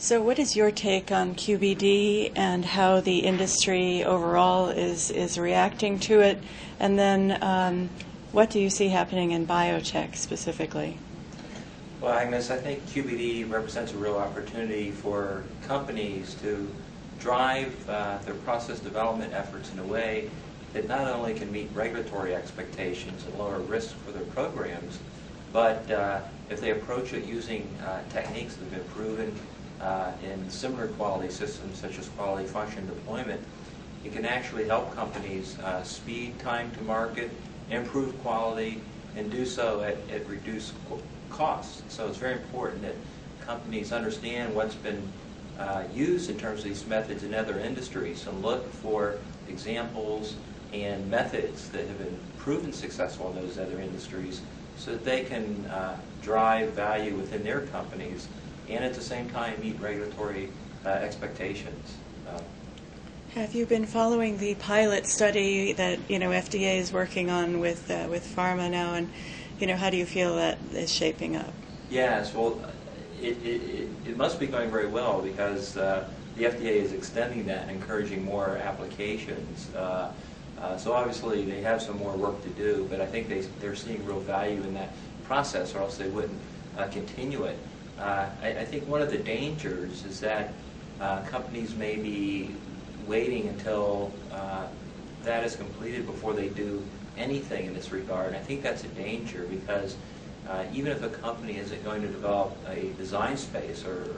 So what is your take on QBD and how the industry overall is reacting to it? And then what do you see happening in biotech specifically? Well, Agnes, I think QBD represents a real opportunity for companies to drive their process development efforts in a way that not only can meet regulatory expectations and lower risk for their programs, but if they approach it using techniques that have been proven in similar quality systems such as quality function deployment, it can actually help companies speed time to market, improve quality, and do so at reduced costs. So it's very important that companies understand what's been used in terms of these methods in other industries and look for examples and methods that have been proven successful in those other industries so that they can drive value within their companies and at the same time meet regulatory expectations. Have you been following the pilot study that FDA is working on with pharma now, and how do you feel that is shaping up? Yes, well, it must be going very well because the FDA is extending that and encouraging more applications. So obviously they have some more work to do, but I think they're seeing real value in that process, or else they wouldn't continue it. I think one of the dangers is that companies may be waiting until that is completed before they do anything in this regard. And I think that's a danger because even if a company isn't going to develop a design space or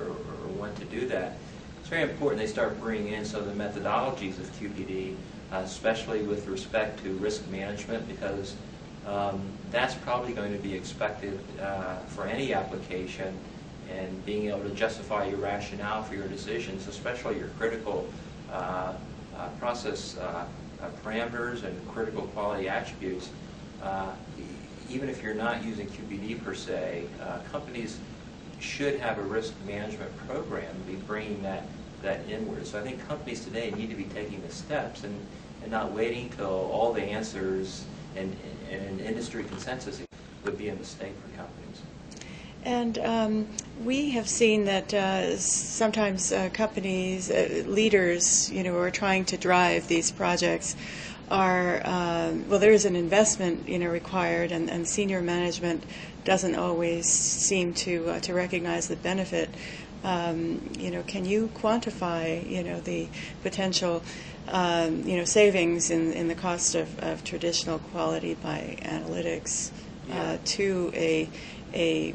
want to do that, it's very important they start bringing in some of the methodologies of QBD, especially with respect to risk management, because that's probably going to be expected for any application, and being able to justify your rationale for your decisions, especially your critical process parameters and critical quality attributes. Even if you're not using QBD per se, companies should have a risk management program and be bringing that inward. So I think companies today need to be taking the steps and not waiting till all the answers and an industry consensus would be a mistake for companies. And we have seen that sometimes companies, leaders, who are trying to drive these projects are, well, there is an investment, required, and senior management doesn't always seem to recognize the benefit. Can you quantify, the potential, savings in the cost of traditional quality by analytics to a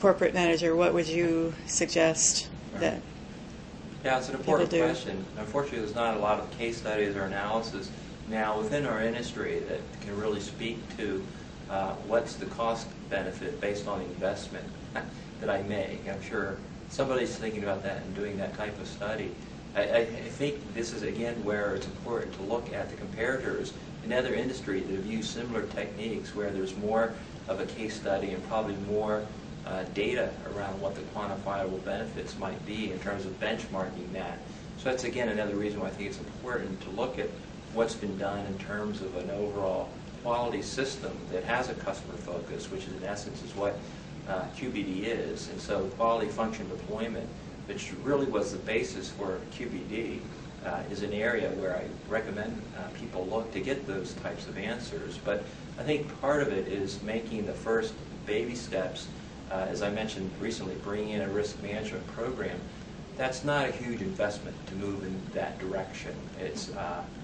corporate manager? What would you suggest that? Yeah, it's an important question. Unfortunately, there's not a lot of case studies or analysis now within our industry that can really speak to what's the cost benefit based on the investment that I make. I'm sure somebody's thinking about that and doing that type of study. I think this is, again, where it's important to look at the comparators in other industries that have used similar techniques where there's more of a case study and probably more data around what the quantifiable benefits might be in terms of benchmarking that. So that's, again, another reason why I think it's important to look at what's been done in terms of an overall quality system that has a customer focus, which is, in essence, is what QBD is. And so quality function deployment, which really was the basis for QBD, is an area where I recommend people look to get those types of answers. But I think part of it is making the first baby steps, as I mentioned recently, bringing in a risk management program. That's not a huge investment to move in that direction. It's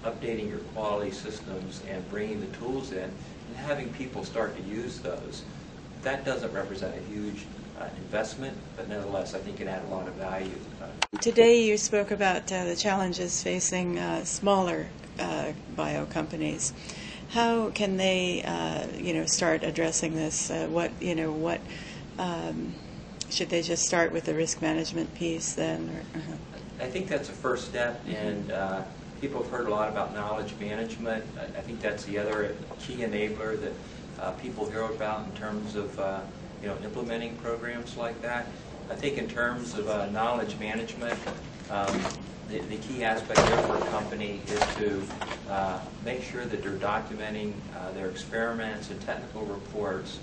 updating your quality systems and bringing the tools in and having people start to use those. That doesn't represent a huge investment, but nonetheless, I think it adds a lot of value. Today, you spoke about the challenges facing smaller bio companies. How can they, start addressing this? Should they just start with the risk management piece then? Or, I think that's a first step, and people have heard a lot about knowledge management. I think that's the other key enabler that people hear about in terms of implementing programs like that. I think in terms of knowledge management, the key aspect there for a company is to make sure that they're documenting their experiments and technical reports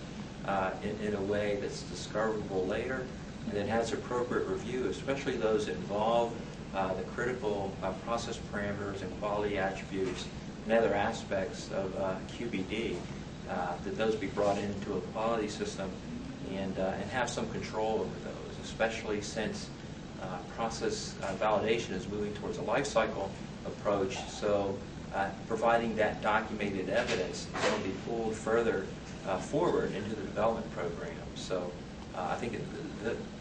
in a way that's discoverable later, and that has appropriate review, especially those that involve the critical process parameters and quality attributes and other aspects of QBD, that those be brought into a quality system and have some control over those, especially since process validation is moving towards a life cycle approach. So providing that documented evidence is going to be pulled further forward into the development program. So I think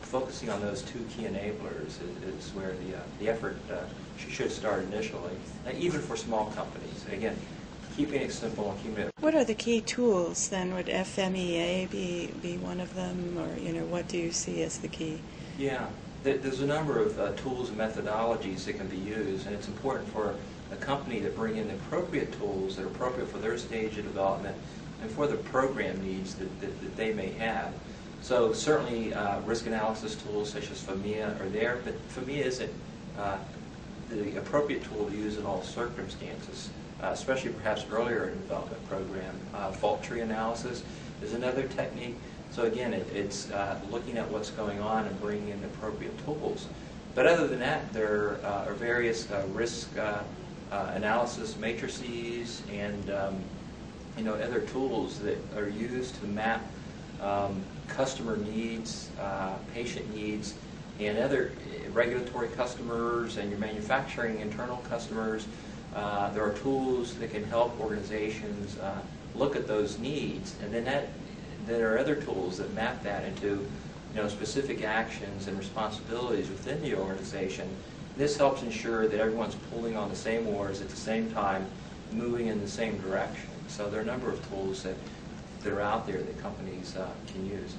focusing on those two key enablers is where the effort should start initially, even for small companies. Again, keeping it simple and keeping it. What are the key tools then? Would FMEA be one of them, or what do you see as the key? Yeah, there's a number of tools and methodologies that can be used, and it's important for a company to bring in the appropriate tools that are appropriate for their stage of development and for the program needs that they may have. So certainly risk analysis tools such as FMEA are there, but FMEA isn't the appropriate tool to use in all circumstances, especially perhaps earlier in the development program. Fault tree analysis is another technique. So again, it's looking at what's going on and bringing in appropriate tools. But other than that, there are various risk analysis matrices and other tools that are used to map customer needs, patient needs, and other regulatory customers and your manufacturing internal customers. There are tools that can help organizations look at those needs, and then there are other tools that map that into specific actions and responsibilities within the organization. This helps ensure that everyone's pulling on the same oars at the same time, moving in the same direction. So there are a number of tools that are out there that companies can use.